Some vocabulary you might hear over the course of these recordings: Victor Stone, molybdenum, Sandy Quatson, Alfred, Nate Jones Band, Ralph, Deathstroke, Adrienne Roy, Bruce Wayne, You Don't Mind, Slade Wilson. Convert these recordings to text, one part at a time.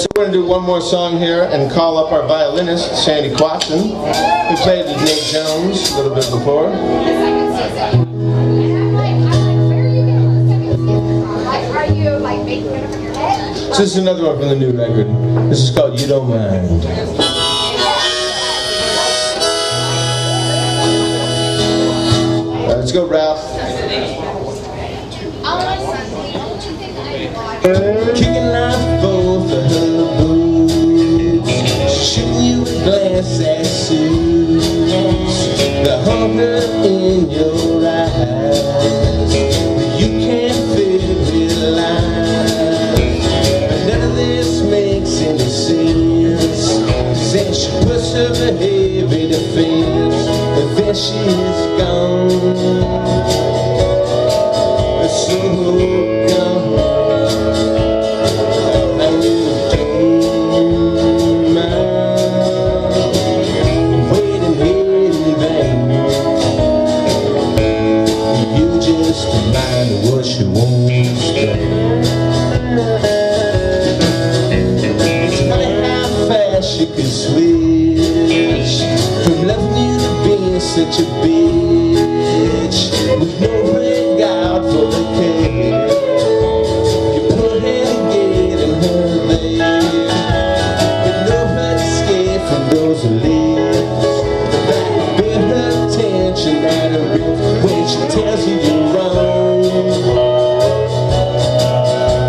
So we're going to do one more song here and call up our violinist, Sandy Quatson, who played with Nate Jones a little bit before. So this is another one from the new record. This is called You Don't Mind. Let's go, Ralph. Kicking off both of her boots, shooting you a glance at suits, the hunger in your eyes, you can't feel it alive. But none of this makes any sense, since she puts up a heavy defense, but then she's gone, so gone. Such a bitch with no regard for the care. You put her gate in her leg, but nobody's scared from those who live. That bit her tension at her rib when she tells you you're wrong.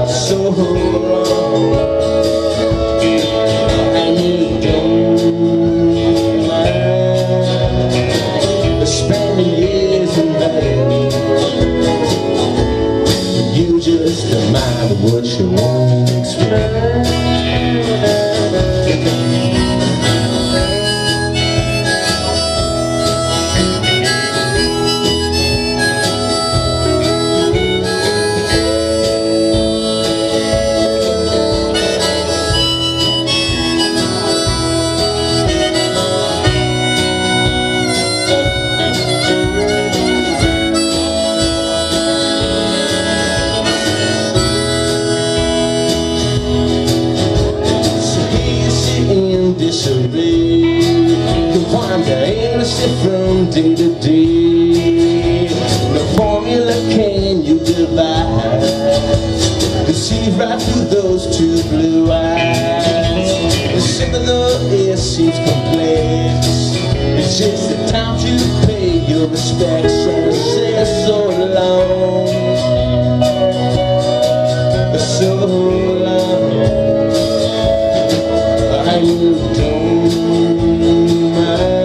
So wrong. What you want to expect. From day to day, no formula can you devise to see right through those two blue eyes. The simple though it seems complex, it's just the time to pay your respects. And I said so long, so long. I don't mind.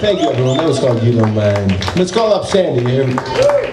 Thank you, everyone. That was called You Don't Mind. Let's call up Sandy here.